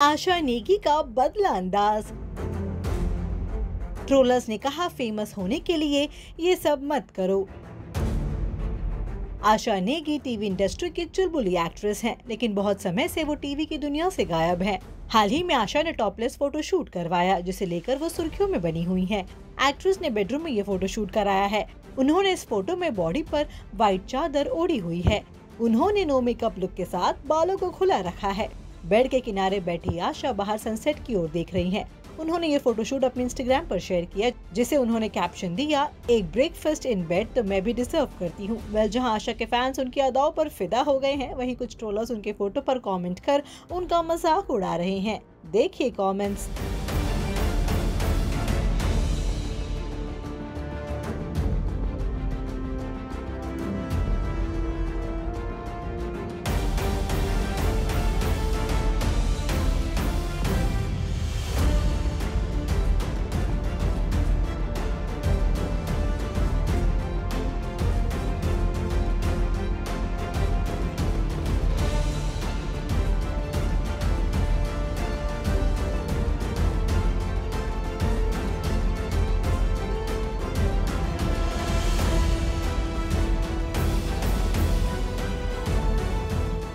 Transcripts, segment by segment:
आशा नेगी का बदला अंदाज। ट्रोलर्स ने कहा, फेमस होने के लिए ये सब मत करो। आशा नेगी टीवी इंडस्ट्री की चुलबुली एक्ट्रेस हैं, लेकिन बहुत समय से वो टीवी की दुनिया से गायब हैं। हाल ही में आशा ने टॉपलेस फोटो शूट करवाया, जिसे लेकर वो सुर्खियों में बनी हुई हैं। एक्ट्रेस ने बेडरूम में ये फोटो शूट कराया है। उन्होंने इस फोटो में बॉडी पर व्हाइट चादर ओढ़ी हुई है। उन्होंने नो मेकअप लुक के साथ बालों को खुला रखा है। बेड के किनारे बैठी आशा बाहर सनसेट की ओर देख रही हैं। उन्होंने ये फोटोशूट अपने इंस्टाग्राम पर शेयर किया, जिसे उन्होंने कैप्शन दिया, एक ब्रेकफास्ट इन बेड तो मैं भी डिजर्व करती हूँ। वेल, जहाँ आशा के फैंस उनकी अदाओं पर फिदा हो गए हैं, वहीं कुछ ट्रोलर्स उनके फोटो पर कमेंट कर उनका मजाक उड़ा रहे हैं। देखिए कमेंट्स।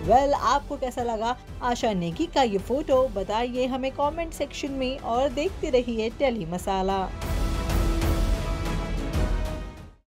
वेल, आपको कैसा लगा आशा नेगी का ये फोटो? बताइए हमें कमेंट सेक्शन में और देखते रहिए टेली मसाला।